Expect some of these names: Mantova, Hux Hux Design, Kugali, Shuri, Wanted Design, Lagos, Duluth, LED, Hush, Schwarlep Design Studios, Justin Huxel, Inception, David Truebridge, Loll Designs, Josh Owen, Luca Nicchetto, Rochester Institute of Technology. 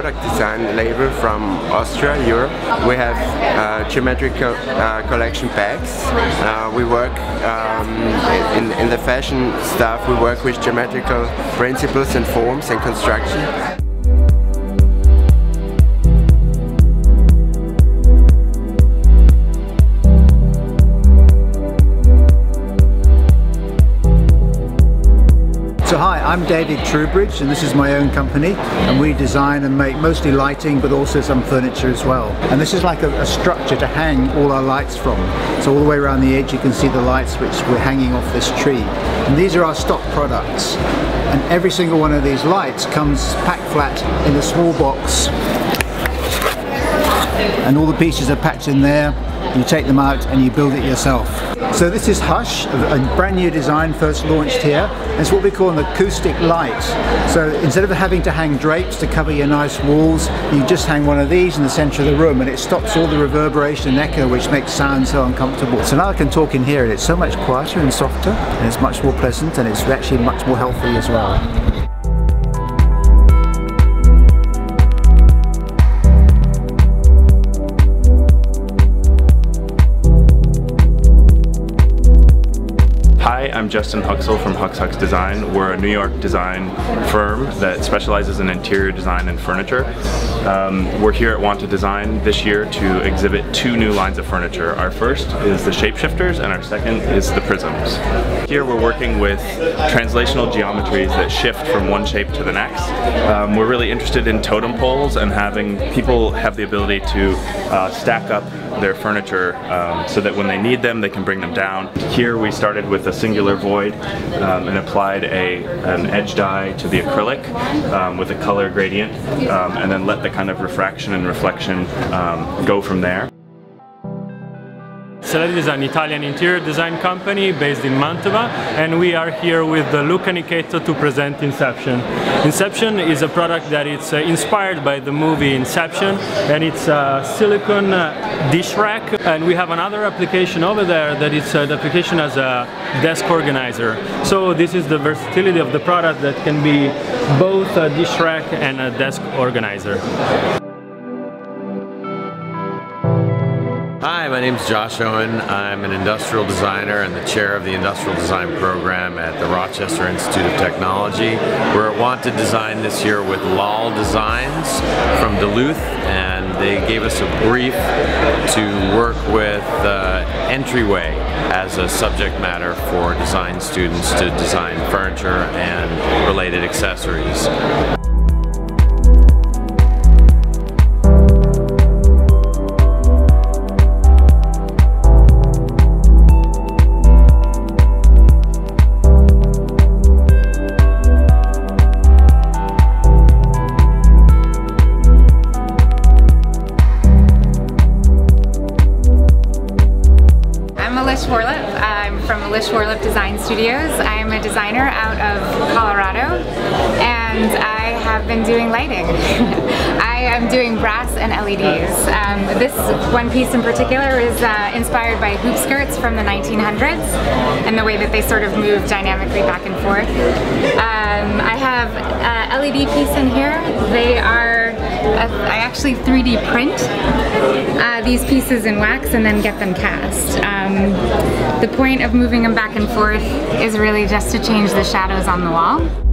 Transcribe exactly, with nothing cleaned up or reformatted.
product design label from Austria, Europe. We have uh, geometric co uh, collection bags. Uh, we work um, in, in the fashion stuff, we work with geometrical principles and forms and construction. So hi, I'm David Truebridge and this is my own company, and we design and make mostly lighting but also some furniture as well. And this is like a, a structure to hang all our lights from. So all the way around the edge you can see the lights which we're hanging off this tree. And these are our stock products. And every single one of these lights comes packed flat in a small box. And all the pieces are packed in there, you take them out and you build it yourself. So this is Hush, a brand new design first launched here. It's what we call an acoustic light. So instead of having to hang drapes to cover your nice walls, you just hang one of these in the centre of the room and it stops all the reverberation and echo which makes sound so uncomfortable. So now I can talk in here and it's so much quieter and softer, and it's much more pleasant, and it's actually much more healthy as well. I'm Justin Huxel from Hux Hux Design. We're a New York design firm that specializes in interior design and furniture. Um, we're here at Wanted Design this year to exhibit two new lines of furniture. Our first is the shapeshifters and our second is the prisms. Here we're working with translational geometries that shift from one shape to the next. Um, we're really interested in totem poles and having people have the ability to uh, stack up their furniture um, so that when they need them they can bring them down. Here we started with a singular void um, and applied a, an edge dye to the acrylic um, with a color gradient um, and then let the kind of refraction and reflection um, go from there. Schwarlep is an Italian interior design company based in Mantova, and we are here with Luca Nicchetto to present Inception. Inception is a product that is inspired by the movie Inception, and it's a silicone dish rack, and we have another application over there that is an application as a desk organizer. So this is the versatility of the product that can be both a dish rack and a desk organizer. Hi, my name is Josh Owen. I'm an industrial designer and the chair of the industrial design program at the Rochester Institute of Technology. We're at Wanted Design this year with Loll Designs from Duluth, and they gave us a brief to work with uh, entryway as a subject matter for design students to design furniture and related accessories. Schwarlep. I'm from Schwarlep Design Studios. I'm a designer out of Colorado, and I have been doing lighting. I am doing brass and L E Ds. Um, this one piece in particular is uh, inspired by hoop skirts from the nineteen hundreds and the way that they sort of move dynamically back and forth. Um, I have an L E D piece in here. They are, uh, I actually three D print uh, these pieces in wax and then get them cast. Um, the point of moving them back and forth is really just to change the shadows on the wall.